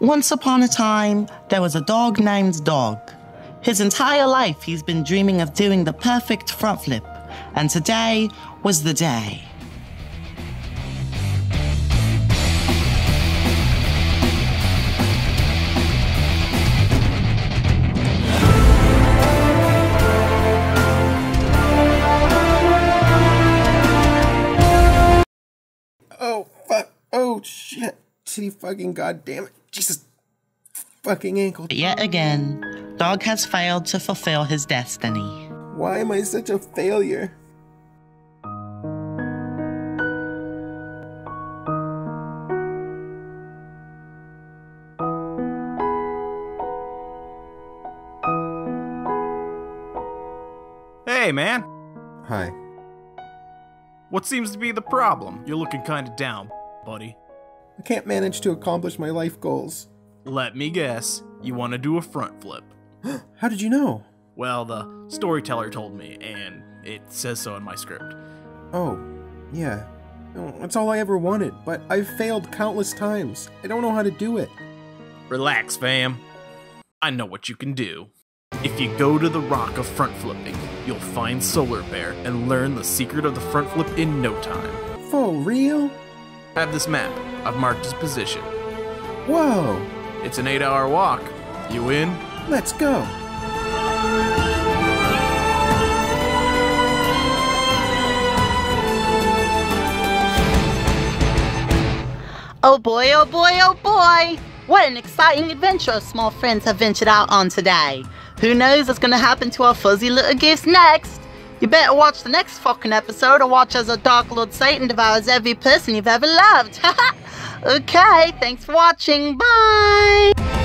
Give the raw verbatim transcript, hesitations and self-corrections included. Once upon a time, there was a dog named Dog. His entire life he's been dreaming of doing the perfect front flip, and today was the day. Oh, fuck. Oh, shit. Titty fucking goddamn it. Jesus fucking ankle. Yet again, Dog has failed to fulfill his destiny. Why am I such a failure? Hey, man. Hi. What seems to be the problem? You're looking kinda down, buddy. I can't manage to accomplish my life goals. Let me guess, you want to do a front flip. How did you know? Well, the storyteller told me, and it says so in my script. Oh, yeah. That's all I ever wanted, but I've failed countless times. I don't know how to do it. Relax, fam. I know what you can do. If you go to the rock of front flipping, you'll find Solar Bear and learn the secret of the front flip in no time. For real? I have this map. I've marked his position. Whoa! It's an eight-hour walk. You in? Let's go! Oh boy, oh boy, oh boy! What an exciting adventure small friends have ventured out on today. Who knows what's gonna happen to our fuzzy little gifts next? You better watch the next fucking episode or watch as our Dark Lord Satan devours every person you've ever loved. Okay, thanks for watching. Bye!